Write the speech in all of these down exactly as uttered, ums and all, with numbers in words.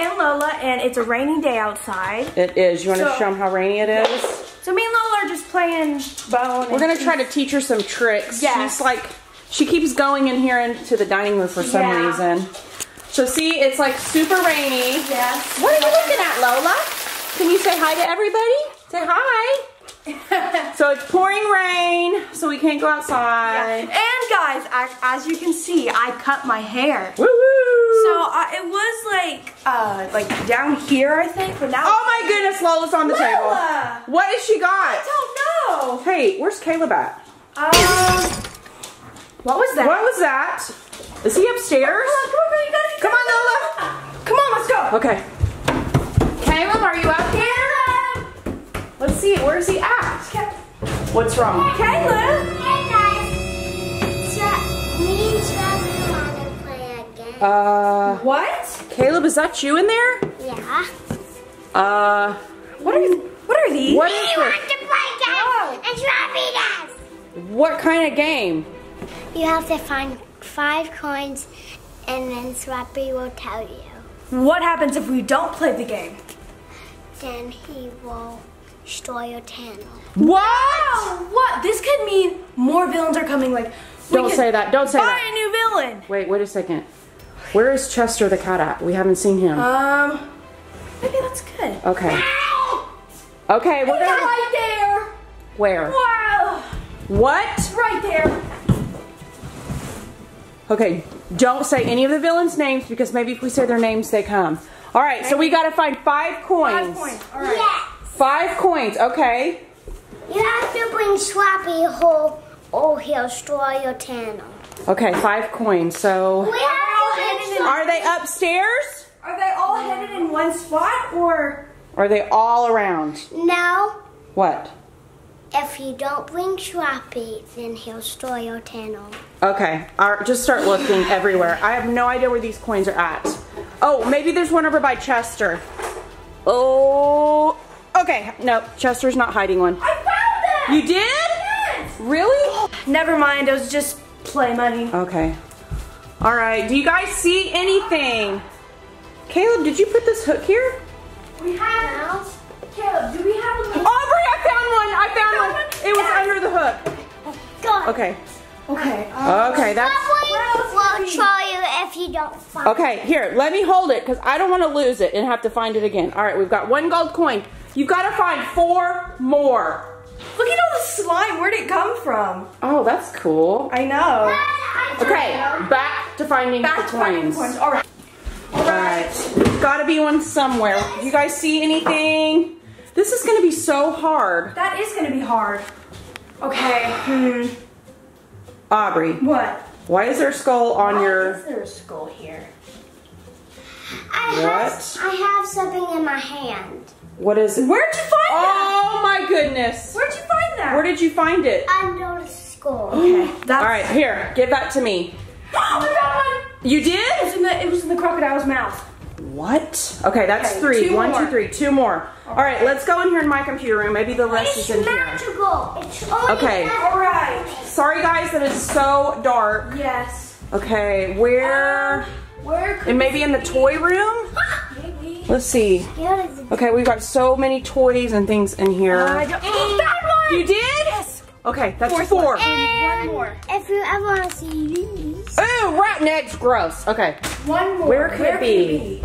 and Lola, and it's a rainy day outside. It is. You want so, to show them how rainy it is? So me and Lola are just playing bone. We're going to try to teach her some tricks. Yeah. She's like, she keeps going in here into the dining room for some yeah. reason. So see, it's like super rainy. Yes. What are you looking at, Lola? Can you say hi to everybody? Say hi. So it's pouring rain, so we can't go outside. Yeah. And guys, I, as you can see, I cut my hair. Woo woo! So I, it was like, uh, like down here, I think. But now. Oh my goodness, Lola's on the Lola. table. What has she got? I don't know. Hey, where's Caleb at? Um, what was that? What was that? Is he upstairs? Oh, come on, come on, you come on, Lola. Come on, let's go. Okay. Caleb, are you up here? Let's see, where is he at? Ke What's wrong? Caleb! Hey guys! Me and Chester want to play again. Uh. What? Caleb, is that you in there? Yeah. Uh. What are, what are these? We what is want this? to play again! Oh. And Slappy does! What kind of game? You have to find five coins and then Slappy will tell you. What happens if we don't play the game? Then he will destroy your channel. What? Wow, what? This could mean more villains are coming. Like, don't say that. Don't say buy that. Buy a new villain. Wait, wait a second. Where is Chester the cat at? We haven't seen him. Um, maybe that's good. Okay. Ow! Okay, we're gonna. Right there. Where? Wow. What? Right there. Okay, don't say any of the villains' names because maybe if we say their names, they come. All right, okay. So we gotta find five coins. Five coins. All right. Yeah. Five coins, okay. You have to bring Slappy home or he'll destroy your channel. Okay, five coins, so... We are, they all are they upstairs? Are they all headed in one spot, or...? Are they all around? No. What? If you don't bring Slappy, then he'll destroy your channel. Okay, all right, just start looking everywhere. I have no idea where these coins are at. Oh, maybe there's one over by Chester. Oh... Okay, no, Chester's not hiding one. I found it! You did? Yes! Really? Never mind, it was just play money. Okay. All right, do you guys see anything? Caleb, did you put this hook here? We have it. Caleb, do we have a little... Aubrey, I found one! I found, I found one! one. It was yeah. under the hook. God. Okay. Okay. Um, okay, that's... We'll try you if you don't find okay, it. Okay, here, let me hold it, because I don't want to lose it and have to find it again. All right, we've got one gold coin. You've got to find four more. Look at all the slime. Where'd it come from? Oh, that's cool. I know. Okay, back to finding back the to coins. Finding coins. All right. All right. There's got to be one somewhere. You guys see anything? This is going to be so hard. That is going to be hard. Okay. Hmm. Aubrey. What? Why is there a skull on Why your... Why is there a skull here? I what? Have, I have something in my hand. What is it? Where'd you find oh, that? Oh my goodness. Where'd you find that? Where did you find it? Under the skull. Okay. That's... All right, here, give that to me. Oh, I found one. You did? It was in the, it was in the crocodile's mouth. What? Okay, that's okay, three. Two one, more. two, three. Two more. All right, All right, let's go in here in my computer room. Maybe the list is in magical. here. It's magical. Okay. Magical. All right. Sorry, guys, that it's so dark. Yes. Okay, where? Um, where could it may be in the toy room? Let's see. Okay, we've got so many toys and things in here. Uh, I don't, oh, that one! You did? Yes. Okay, that's Fourth four. One more. If you ever want to see these. Ooh, ratnecks, gross. Okay. One more. Where could Where it be? be?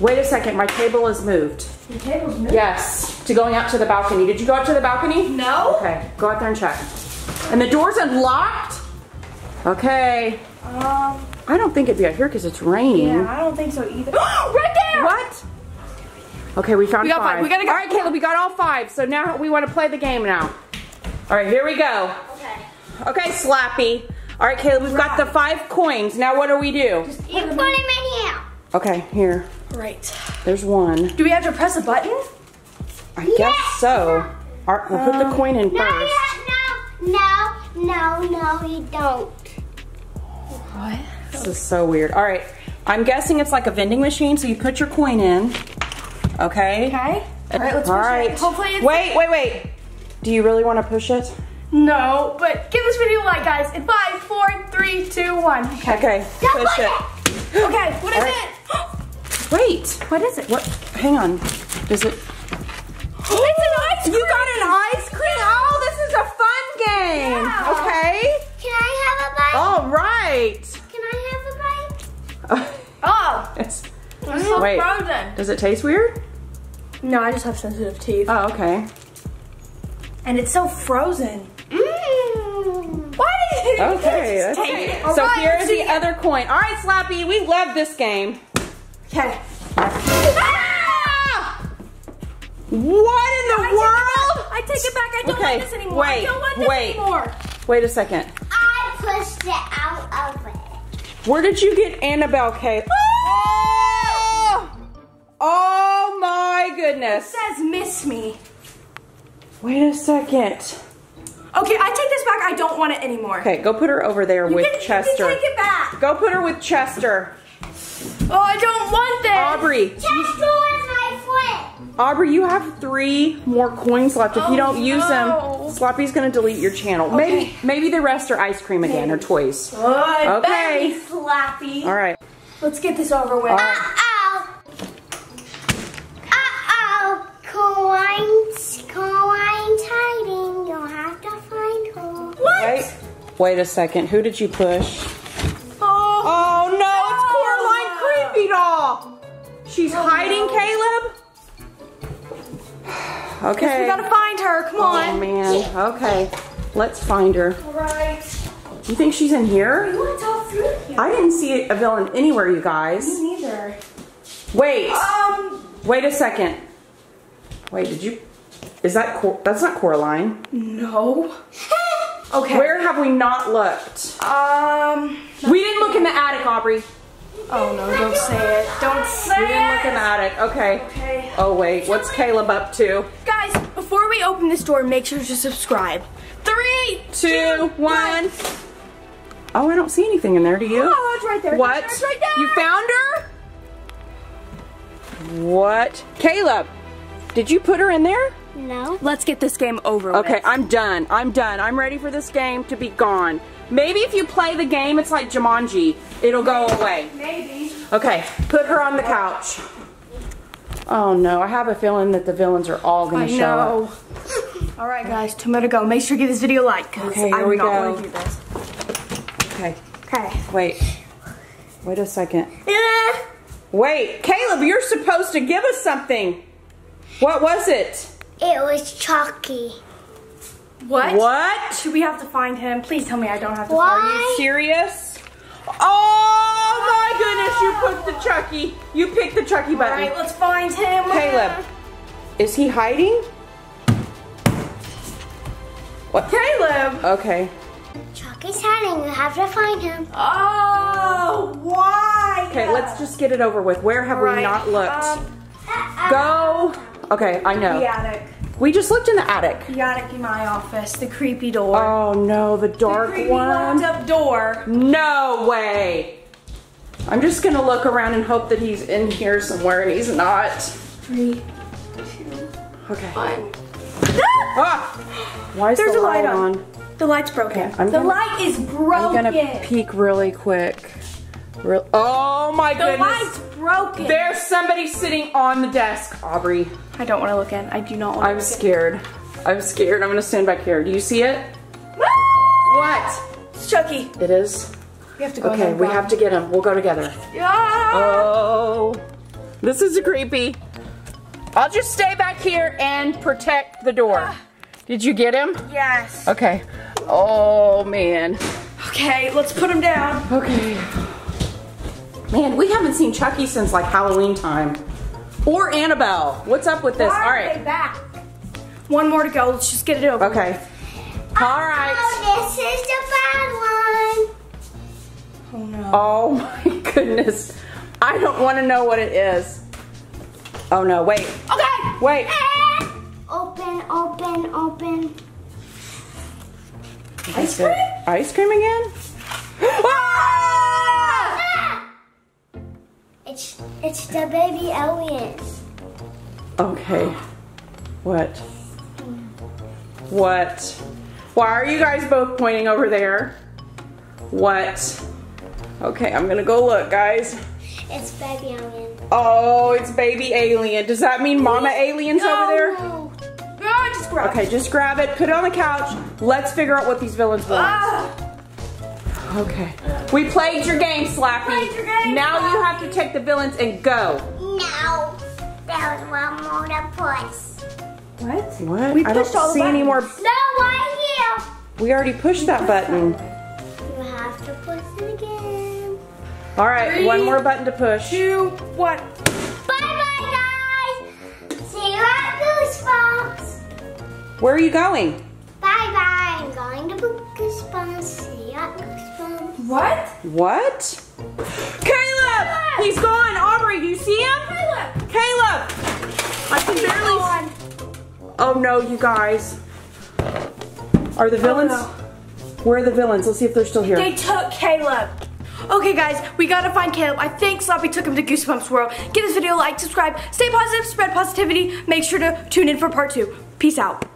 Wait a second, my table is moved. Your table's moved? Yes, to going out to the balcony. Did you go out to the balcony? No. Okay, go out there and check. And the door's unlocked? Okay. Um. I don't think it'd be out here because it's raining. Yeah, I don't think so either. Right there! What? Okay, we found we got five. five. We gotta go. All right, Caleb, we got all five. So now we want to play the game now. All right, here we go. Okay. Okay, Slappy. All right, Caleb, we've right. got the five coins. Now what do we do? Just you put them in here. Okay, here. Right. There's one. Do we have to press a button? I yes. guess so. All right, we'll put the coin in no, first. No, no, no, no, you don't. What? This is so weird. All right, I'm guessing it's like a vending machine, so you put your coin in, okay? Okay. All right, let's All push right. it. Hopefully it's wait, wait, wait. Do you really want to push it? No, but give this video a like, guys. In five, four, three, two, one. Okay, okay push it. it. Okay, what is right. it? Wait, what is it? What? Hang on. Is it? Oh, it's an ice cream! You got an ice cream? Oh, this is a fun game. Yeah. Okay. Can I have a bite? All right. Can I have a bite? Oh. It's, it's so wait, frozen. Does it taste weird? No, I just have sensitive teeth. Oh, okay. And it's so frozen. Mmm. What? Okay. That's it. So right, here is the other coin. All right, Slappy, we love this game. Okay. Ah! What in the world? I take it back. I don't okay. like this anymore. Wait, I don't want this wait. anymore. Wait a second. I pushed it out of it. Where did you get Annabelle, Caleb? Oh! Oh my goodness. It says miss me. Wait a second. Okay, I take this back. I don't want it anymore. Okay, go put her over there you with can, Chester. You can take it back. Go put her with Chester. Oh, I don't want this. Aubrey. Chester is my friend. Aubrey, you have three more coins left. If oh, you don't no. use them, Slappy's going to delete your channel. Okay. Maybe maybe the rest are ice cream again or toys. Oh, okay. Slappy. All right. Let's get this over with. Uh-oh. Uh-oh. Coins. Coins hiding. You'll have to find her. What? Wait, wait a second. Who did you push? Oh. Oh, no. no. It's Coraline. Doll. She's oh, hiding, no. Caleb. Okay. We gotta find her. Come on. Oh man. Okay. Let's find her. All right. You think she's in here? We went all through here. I didn't see a villain anywhere, you guys. Me neither. Wait. Um. Wait a second. Wait. Did you? Is that Cor that's not Coraline? No. Okay. Where have we not looked? Um. We didn't look in the attic, Aubrey. Oh no, don't say it. Don't say it. We didn't look in the attic. Okay. Okay. Oh wait, what's Caleb up to? Guys, before we open this door, make sure to subscribe. Three, two, two one. one. Oh, I don't see anything in there, do you? Oh, it's right there. What? It's right there. You found her? What? Caleb, did you put her in there? No. Let's get this game over with. Okay, I'm done. I'm done. I'm ready for this game to be gone. Maybe if you play the game, it's like Jumanji. It'll go away. Maybe. Okay, put her on the couch. Oh no, I have a feeling that the villains are all gonna I show know. up. All right guys, two more to go. Make sure you give this video a like, because okay, I would not want to do this. Okay. Okay. Wait. Wait a second. Yeah. Wait, Caleb, you're supposed to give us something. What was it? It was Chucky. What? What? Should we have to find him? Please tell me I don't have to find him. Are you serious? Oh my goodness, you put the Chucky. You picked the Chucky button. All right, let's find him. Caleb, is he hiding? What? Caleb! Okay. Chucky's hiding, you have to find him. Oh, why? Okay, let's just get it over with. Where have we not looked? Um, Go. Okay, I know. The attic. We just looked in the attic. The attic in my office, the creepy door. Oh no, the dark the creepy one. Locked up door. No way. I'm just gonna look around and hope that he's in here somewhere, and he's not. Three, two, okay. One. Ah! Why is There's the light, light on? on? The light's broken. Okay, the gonna, light is broken. I'm gonna peek really quick. Real, oh my the goodness. The light's broken. There's somebody sitting on the desk, Aubrey. I don't want to look in. I do not want to I'm look scared. In. I'm scared. I'm going to stand back here. Do you see it? What? It's Chucky. It is? We have to go. Okay, we have to get him. We'll go together. Yeah. Oh. This is creepy. I'll just stay back here and protect the door. Uh, Did you get him? Yes. Okay. Oh, man. Okay, let's put him down. Okay. Man, we haven't seen Chucky since like Halloween time. Or Annabelle. What's up with this? Why are All right. They back? One more to go. Let's just get it over. Okay. All oh, right. Oh, this is the bad one. Oh no. Oh my goodness. I don't want to know what it is. Oh no. Wait. Okay. Wait. Open, open, open. Ice cream? Ice cream again? Ah! It's, it's the baby aliens. Okay. What? What? Why are you guys both pointing over there? What? Okay, I'm gonna go look, guys. It's baby alien. Oh, it's baby alien. Does that mean mama alien's no. over there? No, no, just grab okay, it. Okay, just grab it. Put it on the couch. Let's figure out what these villains want. Ah. Okay. We played your game, Slappy. Played your game, now Slappy. You have to take the villains and go. No. There was one more to push. What? What? We I pushed don't all see buttons. Any more. No, right here. We already pushed we that pushed button. Them. You have to push it again. All right, Three, one more button to push. Two, one. Bye-bye, guys. See you at Goosebumps. Where are you going? Bye-bye. I'm going to Goosebumps. See you at Goosebumps. What? What? Caleb! Caleb! He's gone. Aubrey, do you see him? Caleb! Caleb! I can barely... Oh, no, you guys. Are the villains? Oh, no. Where are the villains? Let's see if they're still here. They took Caleb. Okay, guys, we gotta find Caleb. I think Slappy took him to Goosebumps World. Give this video a like, subscribe, stay positive, spread positivity. Make sure to tune in for part two. Peace out.